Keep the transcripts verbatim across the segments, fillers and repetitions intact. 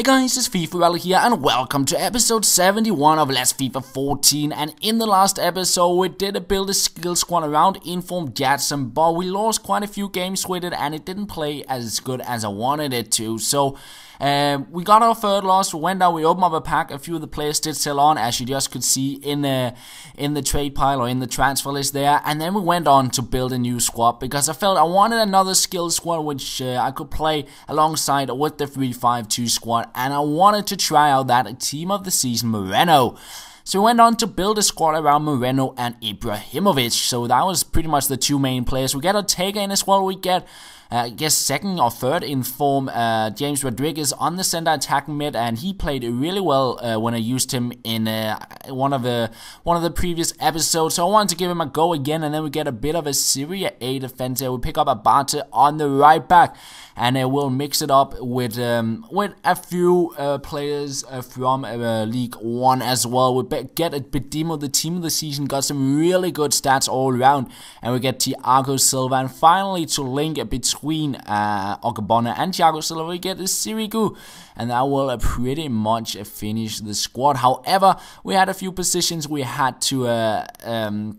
Hey guys, it's FifaRalle here and welcome to episode seventy-one of Let's FIFA fourteen. And in the last episode we did build a skill squad around Inform Jetson, but we lost quite a few games with it and it didn't play as good as I wanted it to. So uh, we got our third loss, we went down, we opened up a pack, a few of the players did sell on, as you just could see in the, in the trade pile or in the transfer list there. And then we went on to build a new squad because I felt I wanted another skill squad which uh, I could play alongside with the three five two squad. And I wanted to try out that team of the season, Moreno. So we went on to build a squad around Moreno and Ibrahimovic. So that was pretty much the two main players. We get Ortega in as well. We get, uh, I guess, second or third in form, uh, James Rodriguez on the center attacking mid, and he played really well uh, when I used him in uh, one of the one of the previous episodes. So I wanted to give him a go again, and then we get a bit of a Serie A defense here. We pick up Abate on the right back, and uh, we'll mix it up with um, with a few uh, players uh, from uh, League One as well. We get a Bedimo, the team of the season, got some really good stats all around, and we get Thiago Silva, and finally to link between uh, Okabona and Thiago Silva we get Sirigu, and that will uh, pretty much uh, finish the squad. However, we had a few positions we had to uh, um,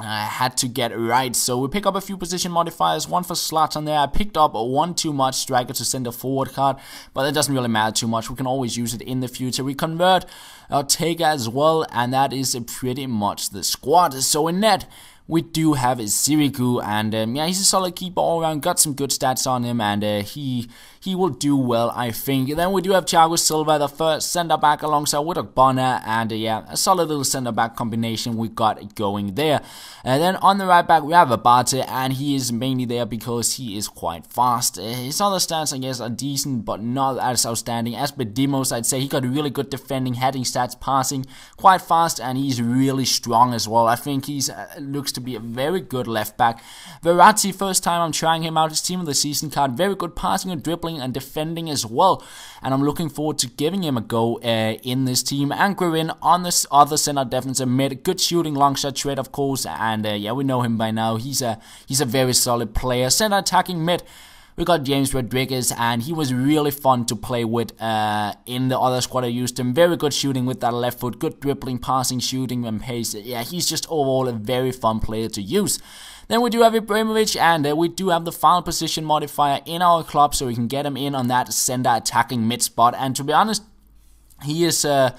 I had to get right, so we pick up a few position modifiers, one for slots on there. I picked up a one too much striker to send a forward card, but that doesn't really matter too much, we can always use it in the future. We convert Ortega as well, and that is pretty much the squad. So in net, we do have is Sirigu, and um, yeah, he's a solid keeper all around, got some good stats on him, and uh, he he will do well, I think. Then we do have Thiago Silva, the first centre-back alongside with Ogbonna, and uh, yeah, a solid little centre-back combination we got going there. And then on the right-back, we have Abate, and he is mainly there because he is quite fast. Uh, his other stats, I guess, are decent, but not as outstanding. As Bedimo's, I'd say he got really good defending, heading stats, passing, quite fast, and he's really strong as well. I think he uh, looks to to be a very good left back. Verratti, first time I'm trying him out, his team of the season card, very good passing and dribbling and defending as well, and I'm looking forward to giving him a go uh, in this team. And Guarín on this other center defensive mid, good shooting, long shot trade of course, and uh, yeah, we know him by now, he's a he's a very solid player. Center attacking mid, we got James Rodriguez, and he was really fun to play with uh, in the other squad I used him. Very good shooting with that left foot, good dribbling, passing, shooting, and pace. Yeah, he's just overall a very fun player to use. Then we do have Ibrahimovic, and uh, we do have the final position modifier in our club, so we can get him in on that center attacking mid spot. And to be honest, he is... Uh,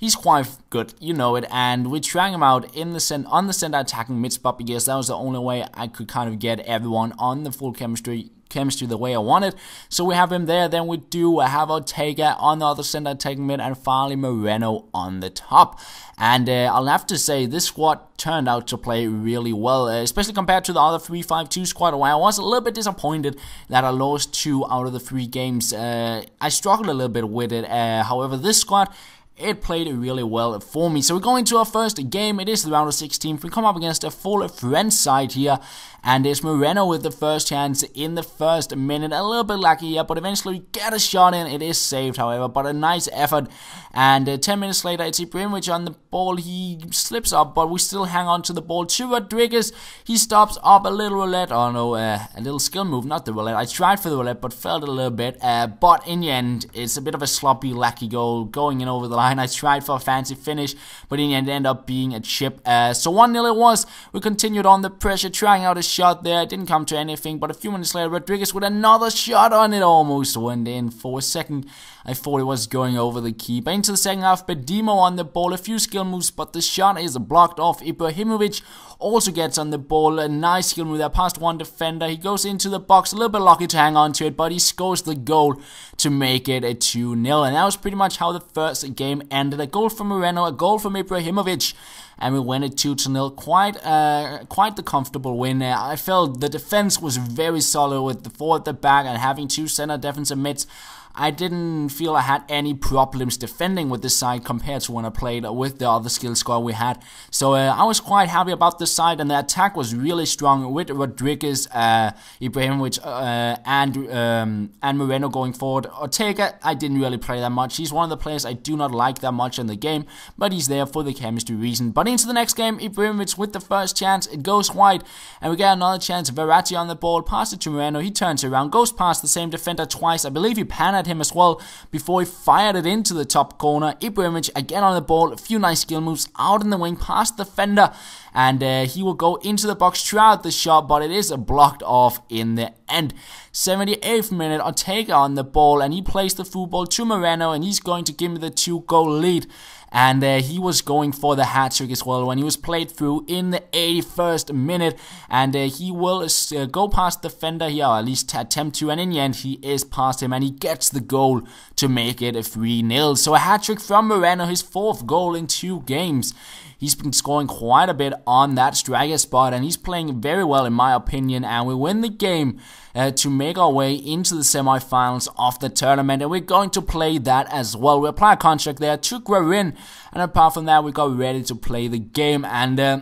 He's quite good, you know it, and we're trying him out in the cent on the center attacking mid spot because that was the only way I could kind of get everyone on the full chemistry chemistry the way I wanted. So we have him there. Then we do have Ortega on the other center attacking mid, and finally Moreno on the top. And uh, I'll have to say this squad turned out to play really well, uh, especially compared to the other three five two squad, where I was a little bit disappointed that I lost two out of the three games. Uh, I struggled a little bit with it. Uh, however, this squad, it played really well for me. So we're going to our first game. It is the round of sixteen. We come up against a full French side here. And it's Moreno with the first chance in the first minute. A little bit lucky here, but eventually we get a shot in. It is saved, however, but a nice effort. And uh, ten minutes later, it's Ibrahimovic on the ball. He slips up, but we still hang on to the ball. To Rodriguez, he stops up a little roulette. Oh no, uh, a little skill move, not the roulette. I tried for the roulette, but failed a little bit. Uh, but in the end, it's a bit of a sloppy, lucky goal going in over the line. And I tried for a fancy finish, but in the end, ended up being a chip. Uh, so one nil it was. We continued on the pressure, trying out a shot there. It didn't come to anything, but a few minutes later, Rodriguez with another shot on it. Almost went in for a second. I thought it was going over the keeper. Into the second half, Bedimo on the ball. A few skill moves, but the shot is blocked off. Ibrahimovic also gets on the ball. A nice skill move there, past one defender. He goes into the box. A little bit lucky to hang on to it, but he scores the goal to make it a two nil. And that was pretty much how the first game ended. A goal from Moreno, a goal from Ibrahimovic, and we went it two nil. Quite uh, quite the comfortable win. Uh, I felt the defense was very solid with the four at the back and having two center defensive mids. I didn't feel I had any problems defending with this side compared to when I played with the other skill score we had. So uh, I was quite happy about this side, and the attack was really strong with Rodriguez, uh, Ibrahimovic, uh, and um, and Moreno going forward. Ortega, I didn't really play that much. He's one of the players I do not like that much in the game, but he's there for the chemistry reason. But into the next game, Ibrahimovic with the first chance. It goes wide, and we get another chance. Verratti on the ball, passes it to Moreno. He turns around, goes past the same defender twice. I believe he panicked him as well before he fired it into the top corner. Ibrahimovic again on the ball, a few nice skill moves out in the wing past the defender, and uh, he will go into the box throughout the shot, but it is blocked off in the end. seventy-eighth minute, Ortega on the ball, and he plays the football to Moreno, and he's going to give me the two goal lead. And uh, he was going for the hat-trick as well when he was played through in the eighty-first minute. And uh, he will uh, go past the defender here, or at least attempt to. And in the end, he is past him and he gets the goal to make it a three nil. So a hat-trick from Moreno, his fourth goal in two games. He's been scoring quite a bit on that striker spot, and he's playing very well in my opinion, and we win the game uh, to make our way into the semi-finals of the tournament, and we're going to play that as well. We apply a contract there to Guarín, and apart from that, we got ready to play the game, and uh,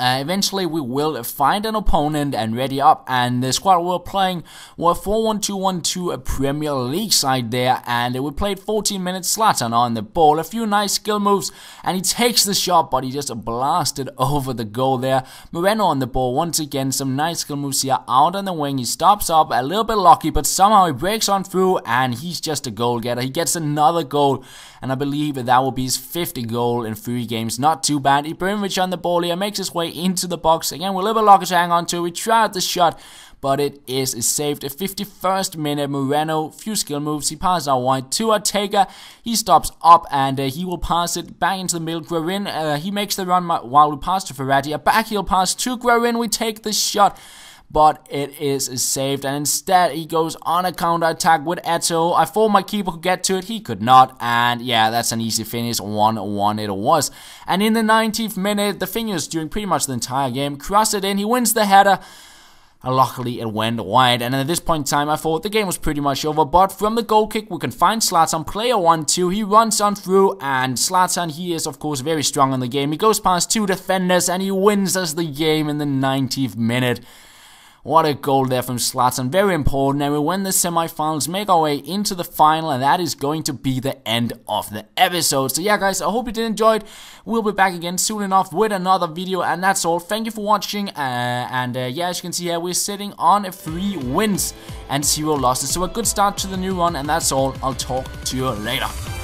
Uh, eventually we will find an opponent and ready up, and the squad we're playing were four one two one two, a Premier League side there, and we played fourteen minutes. Zlatan on the ball, a few nice skill moves, and he takes the shot, but he just blasted over the goal there. Moreno on the ball once again, some nice skill moves here out on the wing. He stops up, a little bit lucky, but somehow he breaks on through, and he's just a goal getter. He gets another goal, and I believe that will be his fifty goal in three games. Not too bad. Ibrahimovic on the ball here, makes his way into the box again with a little bit locker to hang on to. We tried the shot, but it is saved. The fifty-first minute, Moreno, few skill moves, he passes out wide to Ortega, he stops up, and uh, he will pass it back into the middle. Guarín, uh, he makes the run while we pass to Verratti, a back heel pass to Guarín, we take the shot, but it is saved, and instead he goes on a counter-attack with Eto'o. I thought my keeper could get to it, he could not, and yeah, that's an easy finish, one one it was. And in the ninetieth minute, the thing is doing pretty much the entire game, cross it in, he wins the header, and luckily it went wide, and at this point in time I thought the game was pretty much over, but from the goal kick we can find Zlatan, player one two, he runs on through, and Zlatan, he is of course very strong in the game, he goes past two defenders, and he wins us the game in the ninetieth minute. What a goal there from Zlatan, very important, and we win the semi-finals, make our way into the final, and that is going to be the end of the episode. So yeah guys, I hope you did enjoy it, we'll be back again soon enough with another video, and that's all. Thank you for watching, uh, and uh, yeah, as you can see here, we're sitting on three wins and zero losses, so a good start to the new run, and that's all. I'll talk to you later.